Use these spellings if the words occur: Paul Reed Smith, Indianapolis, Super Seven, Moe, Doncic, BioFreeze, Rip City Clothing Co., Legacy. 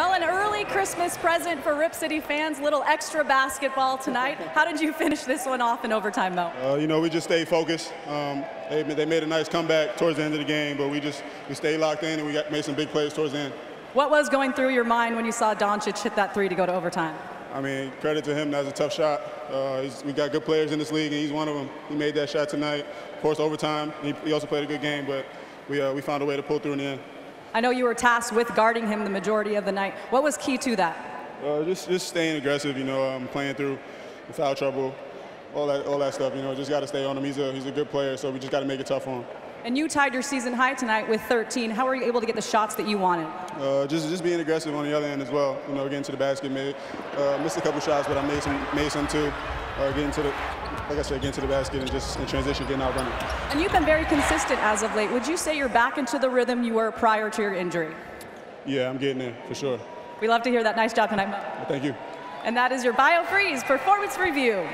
Well, an early Christmas present for Rip City fans, little extra basketball tonight. How did you finish this one off in overtime, Mo? You know, we just stayed focused. They made a nice comeback towards the end of the game, but we stayed locked in and made some big plays towards the end. What was going through your mind when you saw Doncic hit that three to go to overtime? I mean, credit to him. That was a tough shot. We got good players in this league, and he's one of them. He made that shot tonight. Of course, overtime. He also played a good game, but we found a way to pull through in the end. I know you were tasked with guarding him the majority of the night. What was key to that? Just staying aggressive, you know, playing through the foul trouble, all that stuff. You know, just got to stay on him. He's a good player, so we just got to make it tough on him. And you tied your season high tonight with 13. How were you able to get the shots that you wanted? Just being aggressive on the other end as well. You know, getting to the basket, missed a couple shots, but I made some too. Getting to the, like I said, getting to the basket and just in transition, getting out running. And you've been very consistent as of late. Would you say you're back into the rhythm you were prior to your injury? Yeah, I'm getting there for sure. We love to hear that. Nice job tonight, Mo. Well, thank you. And that is your BioFreeze performance review.